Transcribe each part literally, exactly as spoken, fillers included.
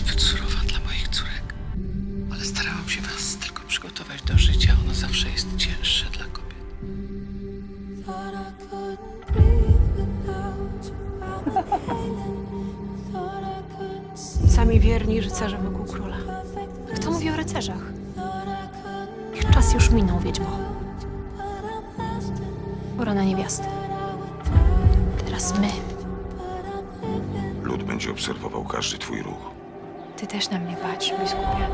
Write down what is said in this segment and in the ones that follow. zbyt surowa dla moich córek. Ale starałam się was tylko przygotować do życia. Ono zawsze jest cięższe dla kobiet. Sami wierni rycerze wokół króla. Kto mówi o rycerzach? Ich czas już minął, wiedźmo. Pora na niewiastę. Teraz my. Lud będzie obserwował każdy twój ruch. Ty też na mnie patrz, biskupie.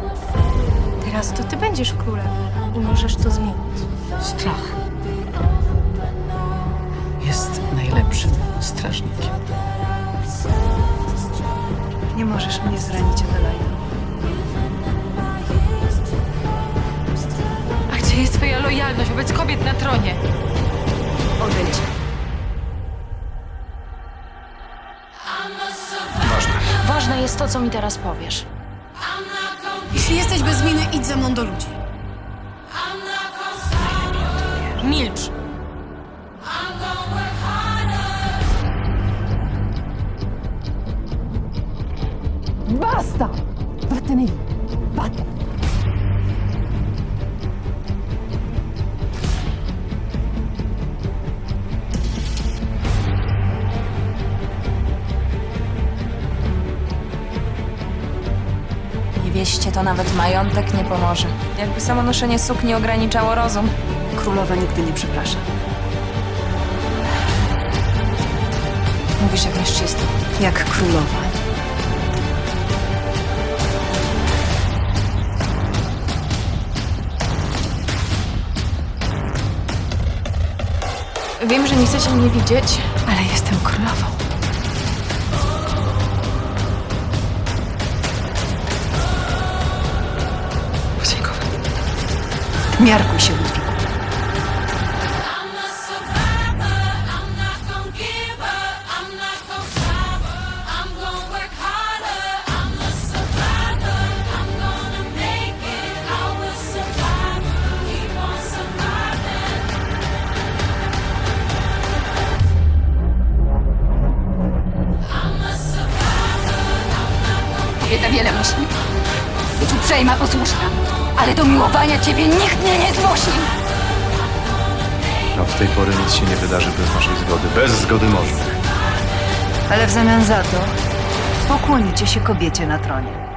Teraz to ty będziesz królem i możesz to zmienić. Strach jest najlepszym strażnikiem. Nie możesz mnie zranić, Adelaide. A gdzie jest twoja lojalność wobec kobiet na tronie? Odejdź. Ważne. Ważne jest to, co mi teraz powiesz. Jeśli jesteś bez winy, idź za mną do ludzi. Milcz. Basta! Vattene! Vattene! Nie wieście, to nawet majątek nie pomoże. Jakby samo noszenie sukni ograniczało rozum. Królowa nigdy nie przeprasza. Mówisz jak mężczyzna. Jak królowa. Wiem, że nie chcecie mnie widzieć, ale jestem królową. Podziękować. Miarkuj się, Ludwiku. Kobieta wiele myśli, być uprzejma, posłuszna, ale do miłowania ciebie nikt mnie nie zmusi. A od tej pory nic się nie wydarzy bez naszej zgody, bez zgody mojej. Ale w zamian za to pokłonicie się kobiecie na tronie.